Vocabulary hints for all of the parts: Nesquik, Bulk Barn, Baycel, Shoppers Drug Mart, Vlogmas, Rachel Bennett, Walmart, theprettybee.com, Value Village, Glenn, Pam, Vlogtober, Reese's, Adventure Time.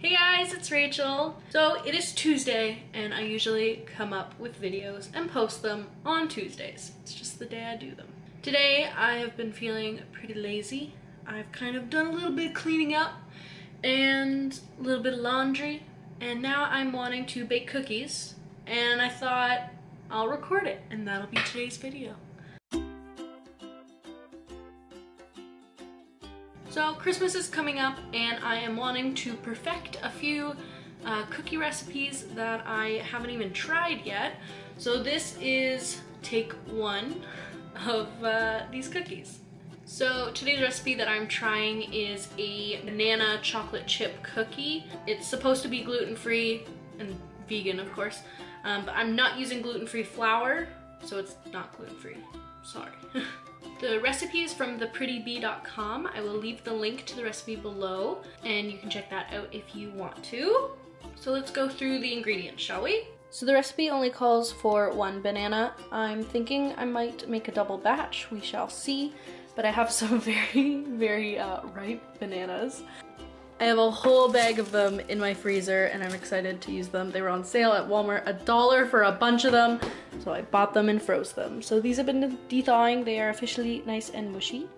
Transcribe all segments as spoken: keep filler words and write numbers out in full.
Hey guys, it's Rachel. So it is Tuesday and I usually come up with videos and post them on Tuesdays. It's just the day I do them. Today I have been feeling pretty lazy. I've kind of done a little bit of cleaning up and a little bit of laundry, and now I'm wanting to bake cookies, and I thought I'll record it and that'll be today's video. So Christmas is coming up and I am wanting to perfect a few uh, cookie recipes that I haven't even tried yet. So this is take one of uh, these cookies. So today's recipe that I'm trying is a banana chocolate chip cookie. It's supposed to be gluten-free and vegan, of course, um, but I'm not using gluten-free flour, so it's not gluten-free. Sorry. The recipe is from the pretty bee dot com. I will leave the link to the recipe below and you can check that out if you want to. So let's go through the ingredients, shall we? So the recipe only calls for one banana. I'm thinking I might make a double batch, we shall see. But I have some very, very uh, ripe bananas. I have a whole bag of them in my freezer and I'm excited to use them. They were on sale at Walmart, a dollar for a bunch of them. So I bought them and froze them. So these have been de-thawing. They are officially nice and mushy.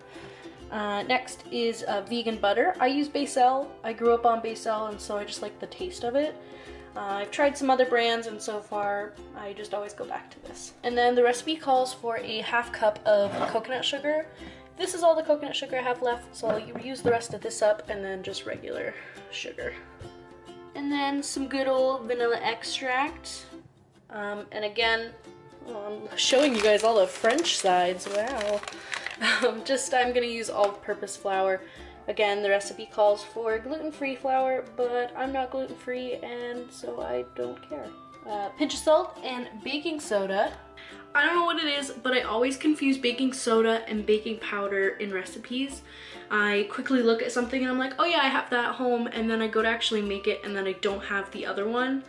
Uh, next is uh, vegan butter. I use Baycel. I grew up on Baycel and so I just like the taste of it. Uh, I've tried some other brands and so far I just always go back to this. And then the recipe calls for a half cup of coconut sugar. This is all the coconut sugar I have left, so I'll use the rest of this up and then just regular sugar. And then some good old vanilla extract. Um, and again, well, I'm showing you guys all the French sides, wow. Um, just I'm gonna use all-purpose flour. Again, the recipe calls for gluten-free flour, but I'm not gluten-free and so I don't care. Uh, pinch of salt and baking soda. I don't know what it is, but I always confuse baking soda and baking powder in recipes. I quickly look at something and I'm like, oh yeah, I have that at home, and then I go to actually make it and then I don't have the other one.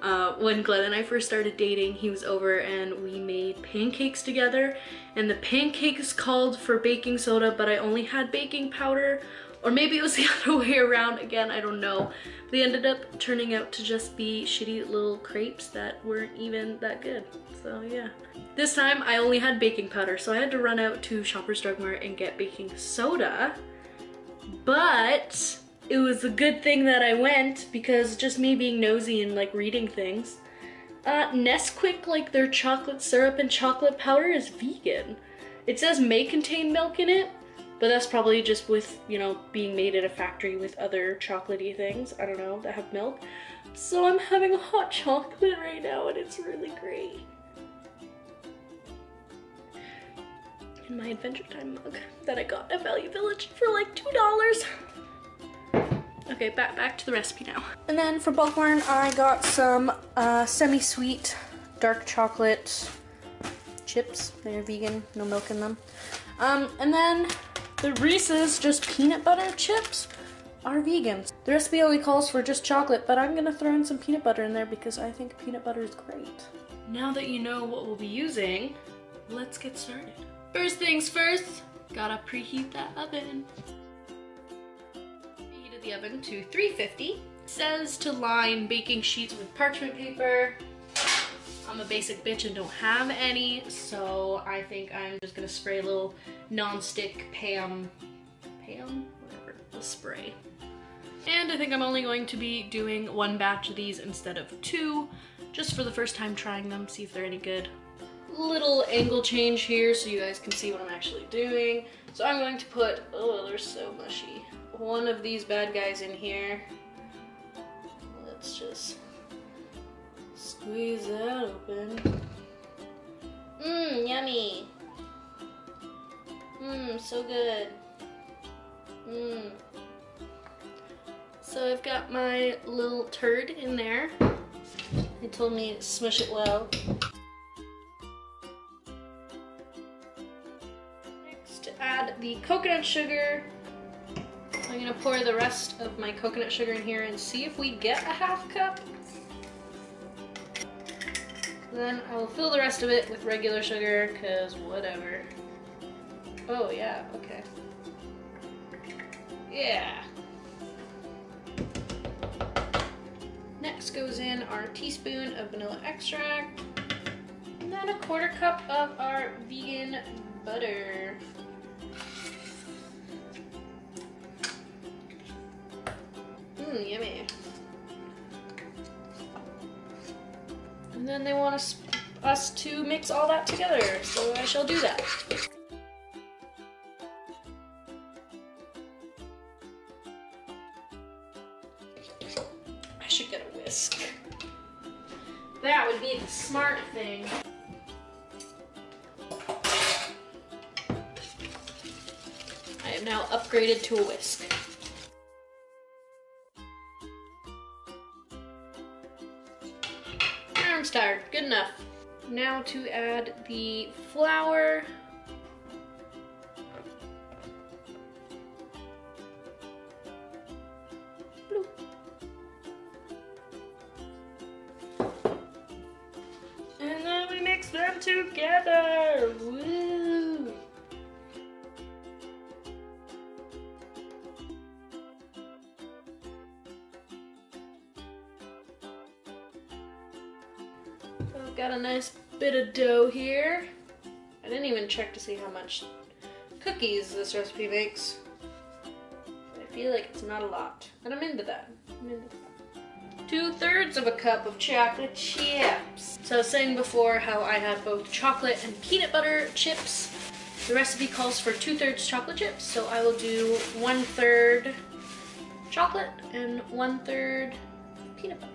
Uh, when Glenn and I first started dating, he was over and we made pancakes together, and the pancakes called for baking soda, but I only had baking powder, or maybe it was the other way around again, I don't know. They ended up turning out to just be shitty little crepes that weren't even that good, so yeah. This time I only had baking powder, so I had to run out to Shoppers Drug Mart and get baking soda, but it was a good thing that I went, because just me being nosy and like reading things, uh, Nesquik, like their chocolate syrup and chocolate powder, is vegan. It says may contain milk in it, but that's probably just with, you know, being made at a factory with other chocolatey things, I don't know, that have milk. So I'm having a hot chocolate right now and it's really great. In my Adventure Time mug that I got at Value Village for like two dollars. Okay, back, back to the recipe now. And then for Bulk Barn, I got some uh, semi-sweet dark chocolate chips. They're vegan, no milk in them. Um, and then the Reese's just peanut butter chips are vegan. The recipe only calls for just chocolate, but I'm gonna throw in some peanut butter in there because I think peanut butter is great. Now that you know what we'll be using, let's get started. First things first, gotta preheat that oven. The oven to three fifty. It says to line baking sheets with parchment paper. I'm a basic bitch and don't have any, so I think I'm just gonna spray a little non-stick Pam, Pam, whatever, the spray. And I think I'm only going to be doing one batch of these instead of two, just for the first time trying them, see if they're any good. Little angle change here so you guys can see what I'm actually doing. So I'm going to put, oh, they're so mushy, one of these bad guys in here. Let's just squeeze that open. Mmm, yummy. Mmm, so good. Mmm. So I've got my little turd in there. They told me to smush it well. Next, add the coconut sugar. I'm gonna pour the rest of my coconut sugar in here and see if we get a half cup. Then I will fill the rest of it with regular sugar, cause whatever. Oh yeah, okay. Yeah. Next goes in our teaspoon of vanilla extract, and then a quarter cup of our vegan butter. Mmm, yummy. And then they want us, us to mix all that together, so I shall do that. I should get a whisk. That would be the smart thing. I am now upgraded to a whisk. I'm tired. Good enough. Now to add the flour. Bloop. And then we mix them together. Woo! I've got a nice bit of dough here. I didn't even check to see how much cookies this recipe makes. I feel like it's not a lot, and I'm into that. I'm into that. Two thirds of a cup of chocolate chips. So I was saying before how I have both chocolate and peanut butter chips. The recipe calls for two thirds chocolate chips, so I will do one third chocolate and one third peanut butter.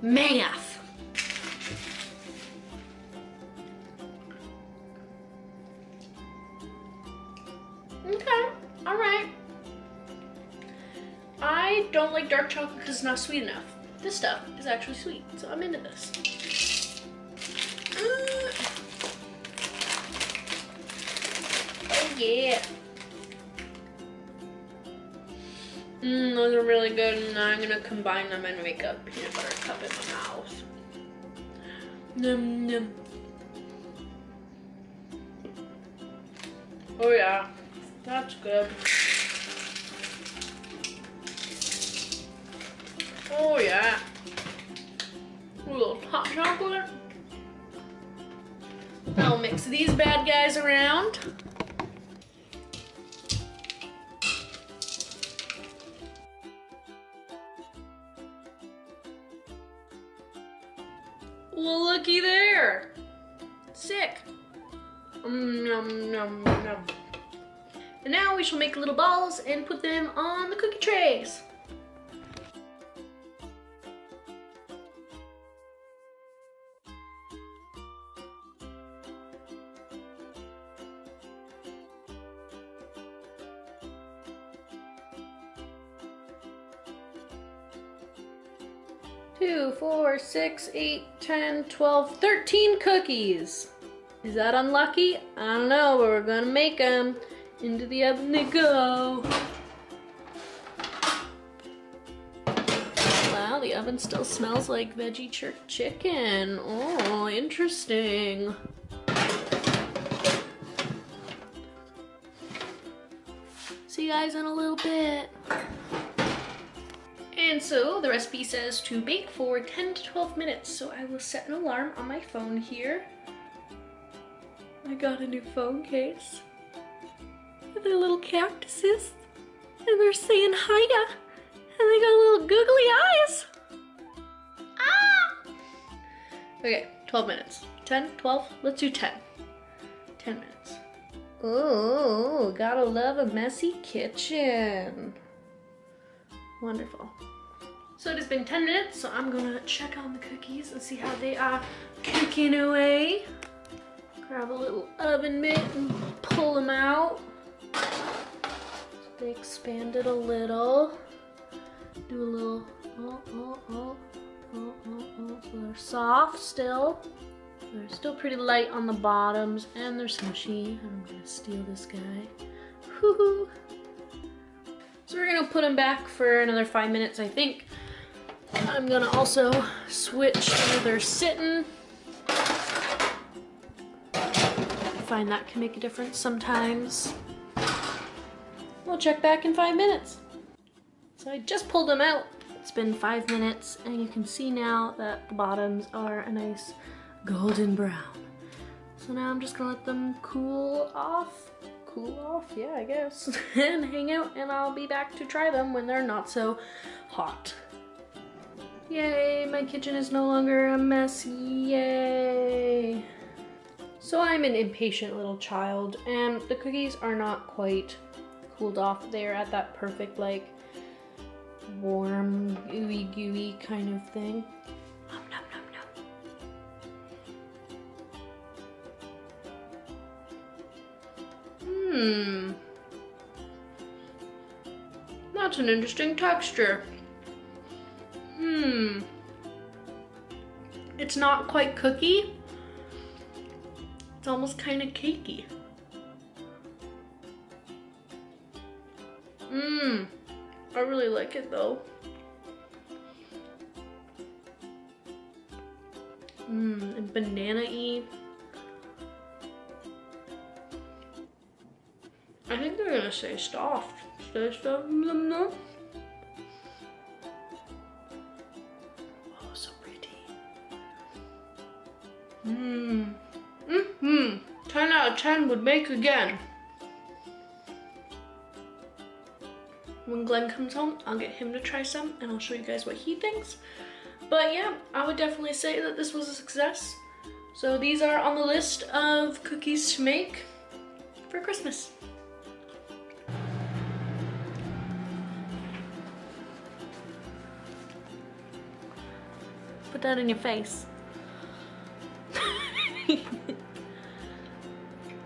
Math. Okay, alright. I don't like dark chocolate because it's not sweet enough. This stuff is actually sweet, so I'm into this. Mm. Oh yeah. Mmm, those are really good, and now I'm gonna combine them and make a peanut butter cup in my mouth. Num num. Oh yeah. That's good. Oh yeah. A little hot chocolate. I'll mix these bad guys around. Well, looky there. Sick. Mm, nom nom nom. And now we shall make little balls and put them on the cookie trays. Two, four, six, eight, ten, twelve, thirteen cookies. Is that unlucky? I don't know, but we're gonna make them. Into the oven they go. Wow, the oven still smells like veggie jerk chicken. Oh, interesting. See you guys in a little bit. And so the recipe says to bake for ten to twelve minutes. So I will set an alarm on my phone here. I got a new phone case. They're little cactuses, and they're saying hiya, and they got little googly eyes. Ah! Okay, twelve minutes. ten, twelve, let's do ten. ten minutes. Ooh, gotta love a messy kitchen. Wonderful. So it has been ten minutes, so I'm gonna check on the cookies and see how they are cooking away. Grab a little oven mitt and pull them out. They expand it a little. Do a little, oh, oh, oh, oh, oh, oh. So they're soft still. They're still pretty light on the bottoms, and they're smushy. I'm gonna steal this guy. Woohoo! So we're gonna put them back for another five minutes, I think. I'm gonna also switch where they're sitting. I find that can make a difference sometimes. We'll check back in five minutes. So I just pulled them out. It's been five minutes and you can see now that the bottoms are a nice golden brown. So now I'm just gonna let them cool off. Cool off, yeah, I guess. And hang out, and I'll be back to try them when they're not so hot. Yay, my kitchen is no longer a mess, yay. So I'm an impatient little child, and the cookies are not quite cooled off. They're at that perfect, like, warm, ooey gooey kind of thing. Nom nom nom nom. Hmm. That's an interesting texture. Hmm. It's not quite cookie. It's almost kind of cakey. Mmm. I really like it though. Mmm, and banana-y. I think they're gonna say stuffed. Say stuffed. Oh, so pretty. Mmm. Mm-hmm. ten out of ten would make again. When Glenn comes home, I'll get him to try some and I'll show you guys what he thinks. But yeah, I would definitely say that this was a success. So these are on the list of cookies to make for Christmas. Put that in your face. It's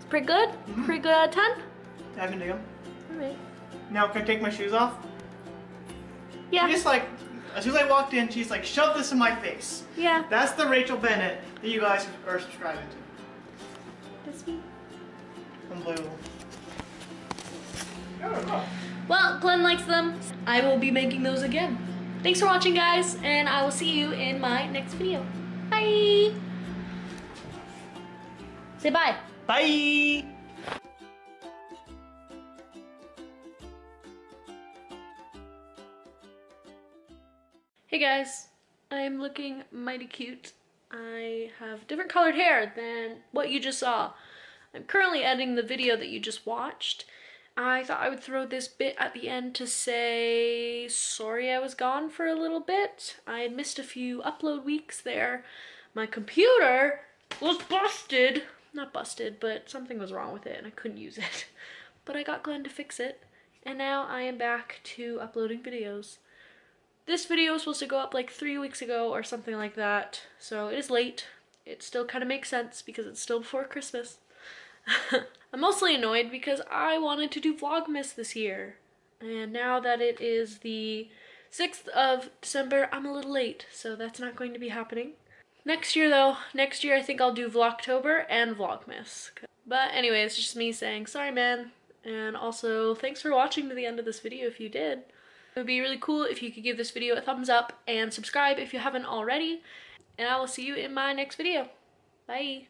pretty good? Mm-hmm. Pretty good out of ten? I can dig them. Alright. Now, can I take my shoes off? Yeah. Just like, as soon as I walked in, she's like, shove this in my face. Yeah. That's the Rachel Bennett that you guys are subscribing to. That's me. Unbelievable. Well, Glenn likes them. I will be making those again. Thanks for watching, guys, and I will see you in my next video. Bye. Say bye. Bye. Hey guys, I'm looking mighty cute. I have different colored hair than what you just saw. I'm currently editing the video that you just watched. I thought I would throw this bit at the end to say sorry I was gone for a little bit. I had missed a few upload weeks there. My computer was busted. Not busted, but something was wrong with it and I couldn't use it. But I got Glenn to fix it and now I am back to uploading videos. This video was supposed to go up like three weeks ago or something like that, so it is late. It still kind of makes sense because it's still before Christmas. I'm mostly annoyed because I wanted to do Vlogmas this year, and now that it is the sixth of December, I'm a little late, so that's not going to be happening. Next year though, next year I think I'll do Vlogtober and Vlogmas. But anyway, it's just me saying sorry man, and also thanks for watching to the end of this video if you did. It would be really cool if you could give this video a thumbs up and subscribe if you haven't already. And I will see you in my next video. Bye!